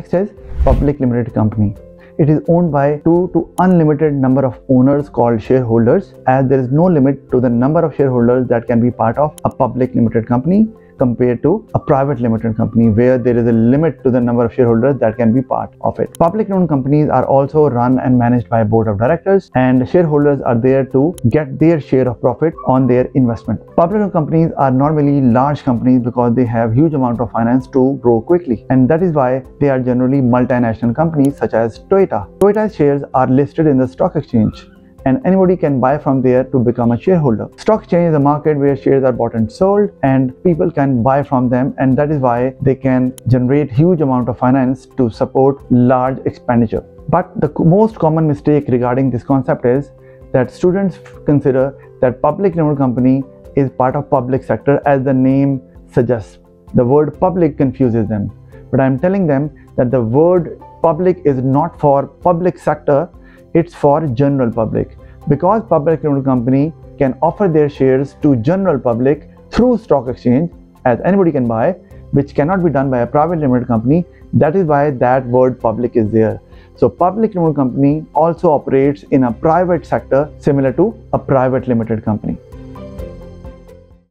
Next is public limited company. It is owned by 2 to unlimited number of owners called shareholders, as there is no limit to the number of shareholders that can be part of a public limited company compared to a private limited company, where there is a limit to the number of shareholders that can be part of it. Publicly owned companies are also run and managed by a board of directors, and shareholders are there to get their share of profit on their investment. Publicly owned companies are normally large companies because they have huge amount of finance to grow quickly, and that is why they are generally multinational companies such as Toyota. Toyota's shares are listed in the stock exchange, and anybody can buy from there to become a shareholder. Stock exchange is a market where shares are bought and sold, and people can buy from them, and that is why they can generate huge amount of finance to support large expenditure. But the most common mistake regarding this concept is that students consider that public limited company is part of public sector, as the name suggests. The word public confuses them, but I am telling them that the word public is not for public sector, it's for general public, because public limited company can offer their shares to general public through stock exchange, as anybody can buy, which cannot be done by a private limited company. That is why that word public is there. So public limited company also operates in a private sector, similar to a private limited company.